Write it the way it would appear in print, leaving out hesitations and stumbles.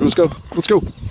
Let's go.